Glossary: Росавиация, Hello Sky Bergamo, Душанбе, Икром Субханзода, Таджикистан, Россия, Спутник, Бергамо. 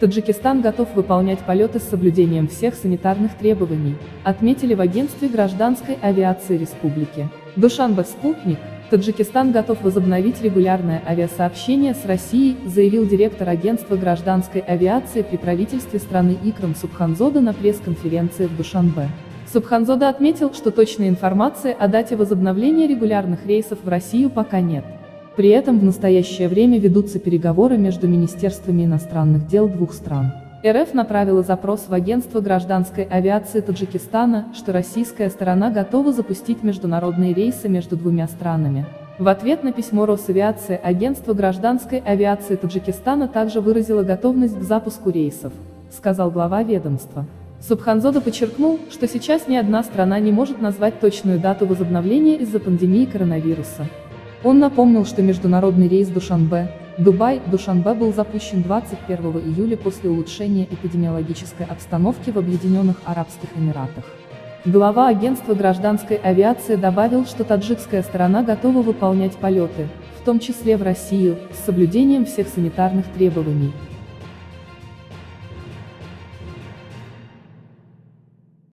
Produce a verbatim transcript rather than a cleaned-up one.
Таджикистан готов выполнять полеты с соблюдением всех санитарных требований, отметили в агентстве гражданской авиации республики. Душанбе «Спутник». Таджикистан готов возобновить регулярное авиасообщение с Россией, заявил директор агентства гражданской авиации при правительстве страны Икром Субханзода на пресс-конференции в Душанбе. Субханзода отметил, что точной информации о дате возобновления регулярных рейсов в Россию пока нет. При этом в настоящее время ведутся переговоры между министерствами иностранных дел двух стран. эр эф направила запрос в агентство гражданской авиации Таджикистана, что российская сторона готова запустить международные рейсы между двумя странами. В ответ на письмо Росавиации агентство гражданской авиации Таджикистана также выразило готовность к запуску рейсов, сказал глава ведомства. Субханзода подчеркнул, что сейчас ни одна страна не может назвать точную дату возобновления из-за пандемии коронавируса. Он напомнил, что международный рейс Душанбе Дубай, Душанбе был запущен двадцать первого июля после улучшения эпидемиологической обстановки в Объединенных Арабских Эмиратах. Глава агентства гражданской авиации добавил, что таджикская сторона готова выполнять полеты, в том числе в Россию, с соблюдением всех санитарных требований.